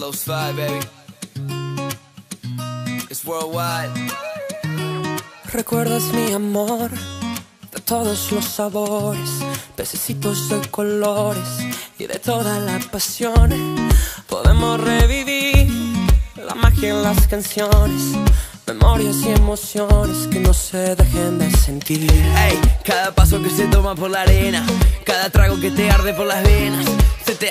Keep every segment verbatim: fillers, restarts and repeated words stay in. Slow slide, baby. It's worldwide. Recuerdas mi amor de todos los sabores, pececitos de colores y de toda la pasión. Podemos revivir la magia en las canciones, memorias y emociones que no se dejen de sentir. Hey, cada paso que se toma por la arena, cada trago que te arde por las venas, se te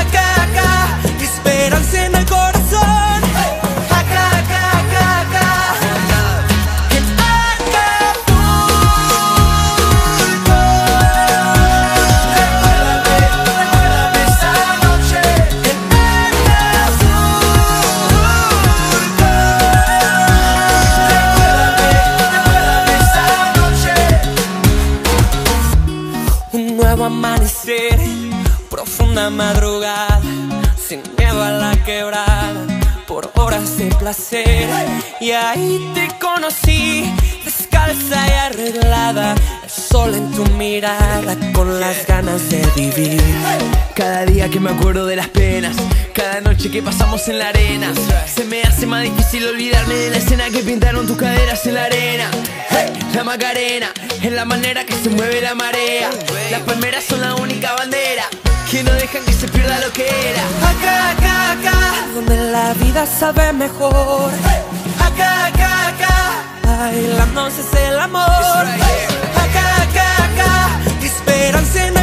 acá, acá, esperanza en el corazón. Hey. Acá, acá, acá, acá. Amanecer, profunda madrugada, sin miedo a la quebrada, por horas de placer. Y ahí te conocí, descalza y arreglada, el sol en tu mirada, con las ganas de vivir. Cada día que me acuerdo de las penas, cada noche que pasamos en la arena, se me hace más difícil olvidarme de la escena que pintaron tus caderas en la arena. La Macarena es la manera que se mueve la marea, las palmeras son la única bandera que no dejan que se pierda lo que era. Acá, acá, acá, donde la vida sabe mejor. Acá, acá, acá, bailándonos es el amor. Acá, acá, acá, esperanza en